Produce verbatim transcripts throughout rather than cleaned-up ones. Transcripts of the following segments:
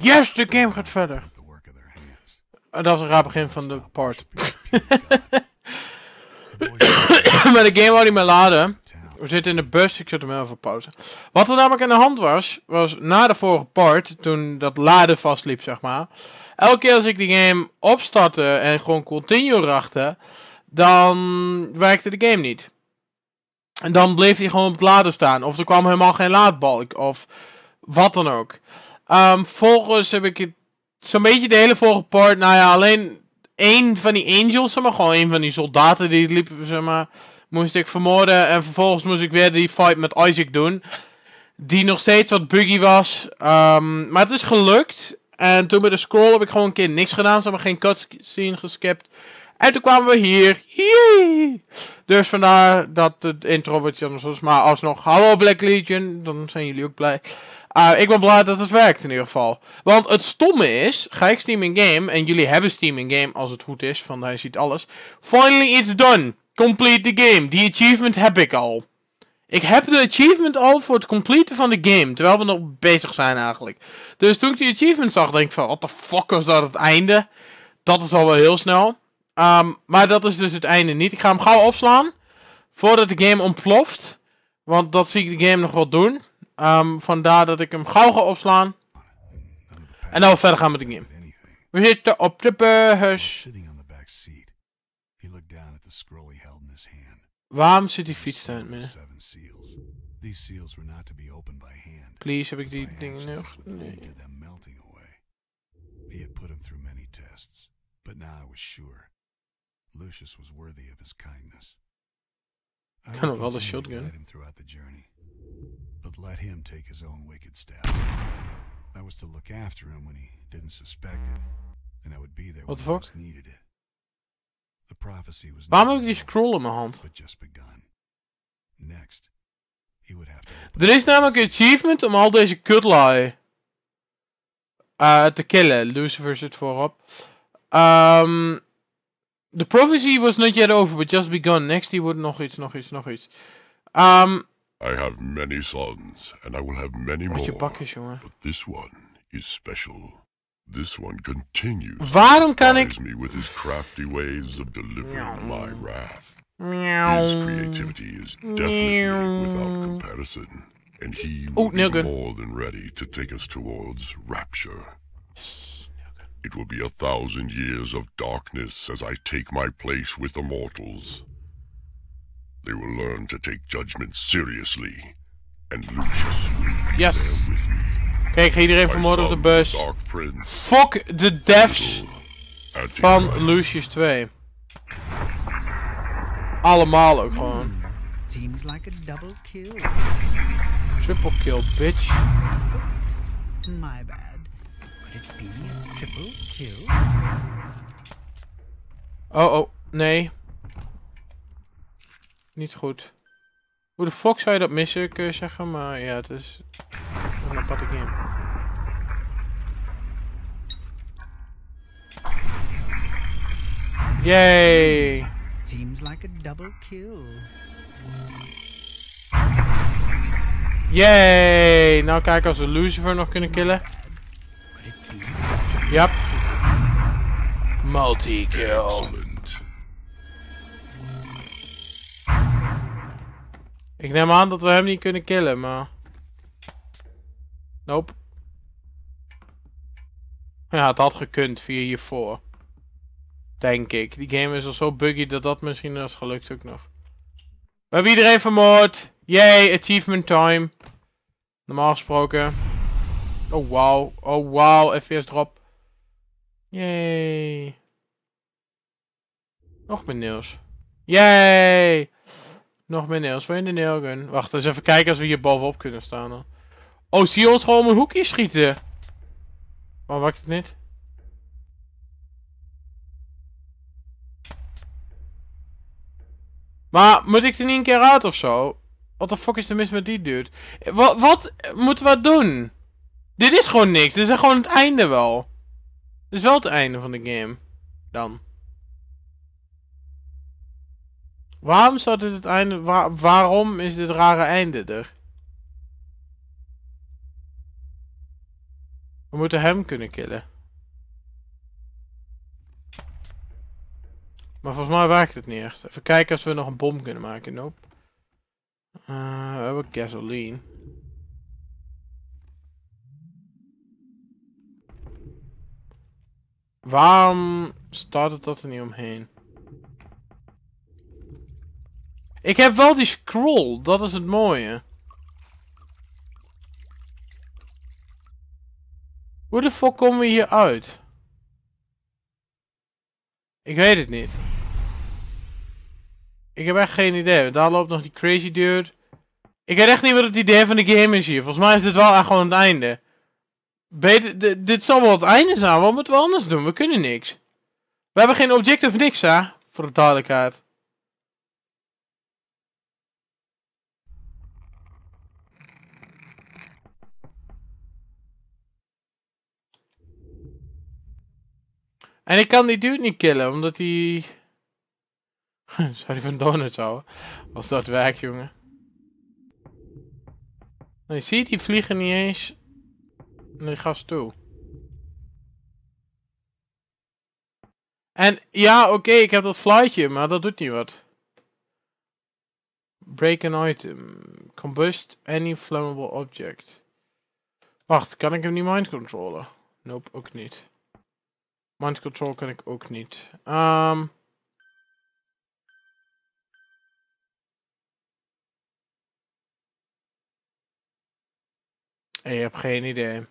Yes, de game gaat verder. Dat was een raar begin van de part. Maar de game wou niet meer laden. We zitten in de bus, ik zet hem even op pauze. Wat er namelijk aan de hand was, was na de vorige part, toen dat laden vastliep, zeg maar. Elke keer als ik die game opstartte en gewoon continue rachtte, dan werkte de game niet. En dan bleef hij gewoon op het laden staan. Of er kwam helemaal geen laadbalk, of wat dan ook. Um, volgens heb ik het zo'n beetje de hele vorige part, nou ja, alleen één van die angels, zeg maar, gewoon één van die soldaten die liepen, zeg maar, moest ik vermoorden. En vervolgens moest ik weer die fight met Isaac doen, die nog steeds wat buggy was. Um, maar het is gelukt. En toen met de scroll heb ik gewoon een keer niks gedaan, zeg maar, geen cutscene geskipt. En toen kwamen we hier. Yee! Dus vandaar dat het intro wat anders was. Maar alsnog, hallo Black Legion, dan zijn jullie ook blij. Uh, ik ben blij dat het werkt in ieder geval. Want het stomme is, ga ik Steam in game, en jullie hebben Steam in game als het goed is, van hij ziet alles. Finally it's done. Complete the game. Die achievement heb ik al. Ik heb de achievement al voor het completen van de game, terwijl we nog bezig zijn eigenlijk. Dus toen ik die achievement zag, denk ik van, what the fuck was dat het einde? Dat is al wel heel snel. Um, maar dat is dus het einde niet. Ik ga hem gauw opslaan, voordat de game ontploft. Want dat zie ik de game nog wel doen. Um, vandaar dat ik hem gauw ga opslaan. En dan we verder gaan met de game. We zitten op de bus. Waarom zit die fiets daar in het midden? Please, heb ik die dingen nog? Nee. Ik kan nog wel de shotgun. But let him take his own wicked step. I was to look after him when he didn't suspect it, and I would be there when he most needed it. The prophecy was not Waarom heb ik die scroll in mijn hand? But just begun. Next, he would have to. Er is namelijk een achievement om al deze kutlui uh, te killen. Lucifer zit voorop. Um, the prophecy was not yet over, but just begun. Next, he would nog iets, nog iets, nog iets. Um, I have many sons, and I will have many more, but this one is special. This one continues to surprise me with his crafty ways of delivering my wrath. His creativity is definitely without comparison, and he will be more than ready to take us towards Rapture. It will be a thousand years of darkness as I take my place with the mortals. They will learn to take judgment seriously, and Lucius will yes. There with me. Kijk, ga iedereen vermoorden op de bus. Fuck de devs van Lucius twee. Allemaal ook gewoon. Mm, seems like a double kill. Triple kill, bitch. Oops, my bad. Could it be a triple kill? Oh oh, nee. Niet goed. Hoe de fuck zou je dat missen, kun je zeggen, maar ja, het is een aparte game. Yay! Seems like a double kill. Yay! Nou kijken als we Lucifer nog kunnen killen. Yep. Multi-kill. Ik neem aan dat we hem niet kunnen killen, maar... Nope. Ja, het had gekund via hiervoor. Denk ik. Die game is al zo buggy dat dat misschien is gelukt ook nog. We hebben iedereen vermoord. Yay, achievement time. Normaal gesproken. Oh wow, oh wow, F P S drop. Yay. Nog meer nieuws. Yay. Nog meer nails voor in de nailgun. Wacht, eens even kijken als we hier bovenop kunnen staan dan. Oh, zie je ons gewoon om een hoekje schieten? Maar wacht het niet? Maar moet ik er niet een keer uit of zo? What the fuck is er mis met die dude? Wat, wat moeten we doen? Dit is gewoon niks. Dit is gewoon het einde wel. Dit is wel het einde van de game. Dan. Waarom zou dit het einde... Waar, waarom is dit rare einde er? We moeten hem kunnen killen. Maar volgens mij werkt het niet echt. Even kijken als we nog een bom kunnen maken. Nope. Uh, we hebben gasoline. Waarom staat het dat er niet omheen? Ik heb wel die scroll, dat is het mooie. Hoe de fuck komen we hier uit? Ik weet het niet. Ik heb echt geen idee. Daar loopt nog die crazy dude. Ik weet echt niet wat het idee van de game is hier. Volgens mij is dit wel echt gewoon het einde. Beter, dit zal wel het einde zijn. Wat moeten we anders doen? We kunnen niks. We hebben geen object of niks, hè? Voor de duidelijkheid. En ik kan die dude niet killen, omdat die... Zou die van donuts houden? Als dat werkt, jongen. Nee, zie je, die vliegen niet eens naar die gast toe. En ja, oké, okay, ik heb dat fluitje, maar dat doet niet wat. Break an item. Combust any flammable object. Wacht, kan ik hem niet mind controlen? Nope, ook niet. Mind control kan ik ook niet. Um... Ik heb geen idee.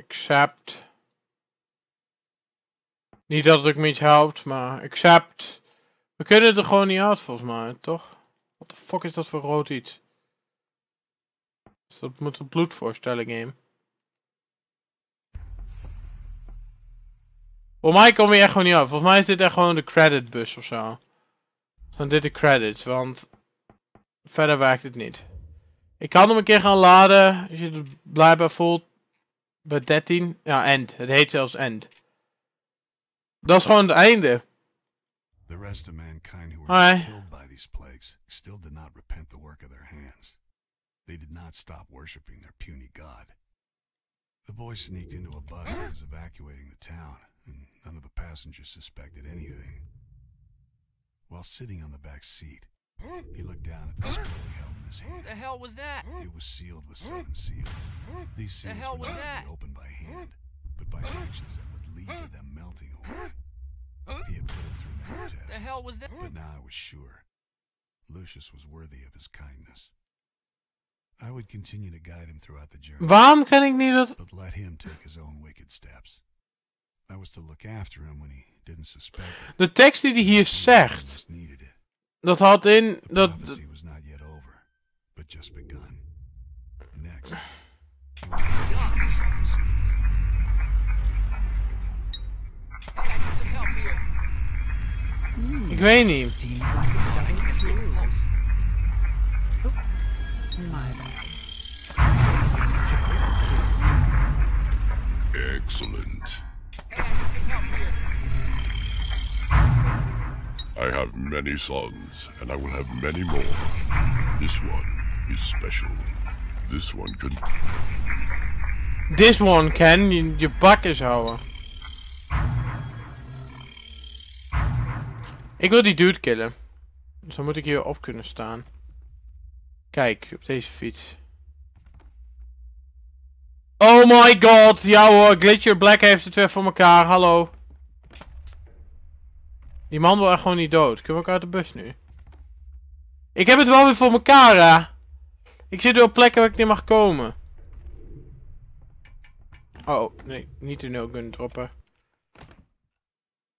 Accept. Niet dat het me iets helpt, maar accept. We kunnen er gewoon niet uit volgens mij, toch? Wat de fuck is dat voor rood iets? Dus dat moet een bloedvoorstelling game. Volgens mij kom je echt gewoon niet uit. Volgens mij is dit echt gewoon de creditbus of zo. Dan dit de credits, want verder werkt het niet. Ik kan hem een keer gaan laden, als je het blijkbaar voelt. Bij dertien. Ja, end. Het heet zelfs end. Dat is gewoon het einde. The rest of mankind who were killed by these plagues still did not repent the work of their hands. They did not stop worshiping their puny god. The boys sneaked into a bus that was evacuating the town, and none of the passengers suspected anything. While sitting on the back seat, he looked down at the scroll he held in his hand. The hell was that? It was sealed with seven seals. These seals the hell were not that? to be opened by hand, but by actions that would lead to them melting away. He had put it through many tests, the hell was that? But now I was sure Lucius was worthy of his kindness. I would continue to guide him throughout the journey. Waarom kan ik niet dat? But let him take his own wicked steps. I was to look after him when he didn't suspect. De tekst die hij hier zegt, dat had in dat. He was not yet over, but just begun. Next. Ik weet niet. Excellent. I have many sons, and I will have many more. This one is special. This one can. This one can. You, your buck is houden. Ik wil die dude killen. Dus dan moet ik hier op kunnen staan. Kijk, op deze fiets. Oh my god, ja hoor, Glitcher Black heeft het weer voor elkaar, hallo. Die man wil echt gewoon niet dood. Kunnen we ook uit de bus nu? Ik heb het wel weer voor elkaar, hè. Ik zit weer op plekken waar ik niet mag komen. Oh, nee, niet de nul kunnen droppen.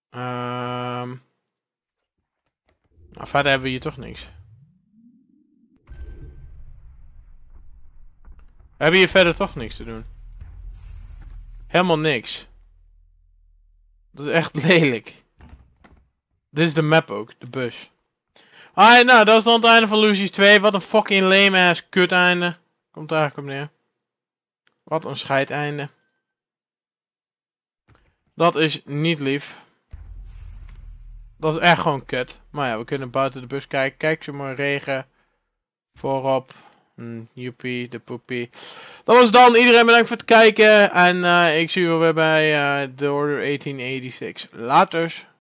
Um... Nou, verder hebben we hier toch niks. We hebben hier verder toch niks te doen. Helemaal niks. Dat is echt lelijk. Dit is de map ook, de bus. Alright, nou, dat is dan het einde van Lucius twee. Wat een fucking lame-ass kut einde. Komt daar eigenlijk op neer. Wat een scheid einde. Dat is niet lief. Dat is echt gewoon kut. Maar ja, we kunnen buiten de bus kijken. Kijk, zo maar regen. Voorop. Hm, joepie, de poepie. Dat was dan. Iedereen bedankt voor het kijken. En uh, ik zie u weer bij uh, The Order achttien zesennegentig. Laters.